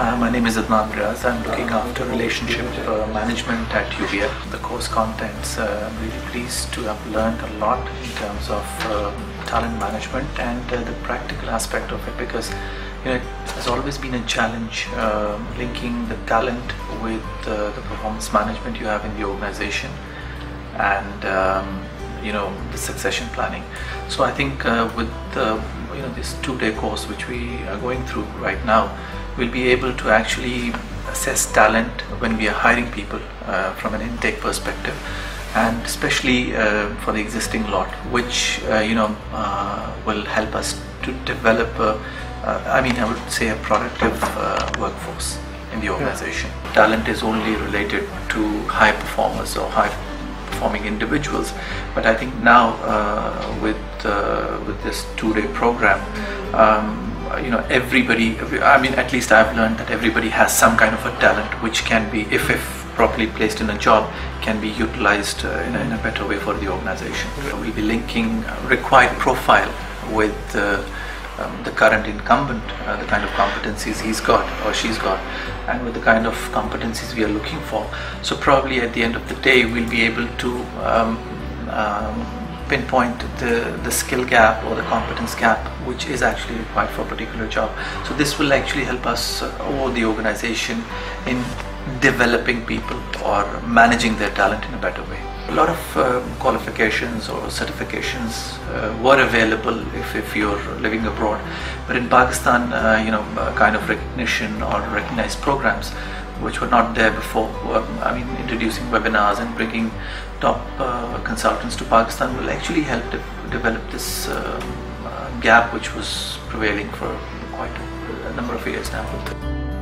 My name is Adnan Riaz. I'm looking after relationship management at UBL. The course contents, I'm really pleased to have learned a lot in terms of talent management and the practical aspect of it, because it has always been a challenge linking the talent with the performance management you have in the organization and the succession planning. So I think with this two-day course which we are going through right now, we'll be able to actually assess talent when we are hiring people from an intake perspective, and especially for the existing lot, which will help us to develop a productive workforce in the organization. Yeah. Talent is only related to high performers or high performing individuals, but I think now with this two-day program, everybody, at least I've learned that everybody has some kind of a talent which can be, if properly placed in a job, can be utilized in a better way for the organization. We'll be linking required profile with the current incumbent, the kind of competencies he's got or she's got, and with the kind of competencies we are looking for. So probably at the end of the day, we'll be able to pinpoint the skill gap or the competence gap which is actually required for a particular job. So this will actually help us or the organization in developing people or managing their talent in a better way. A lot of qualifications or certifications were available if you're living abroad, but in Pakistan, kind of recognition or recognized programs which were not there before. Introducing webinars and bringing top consultants to Pakistan will actually help develop this gap which was prevailing for quite a number of years now.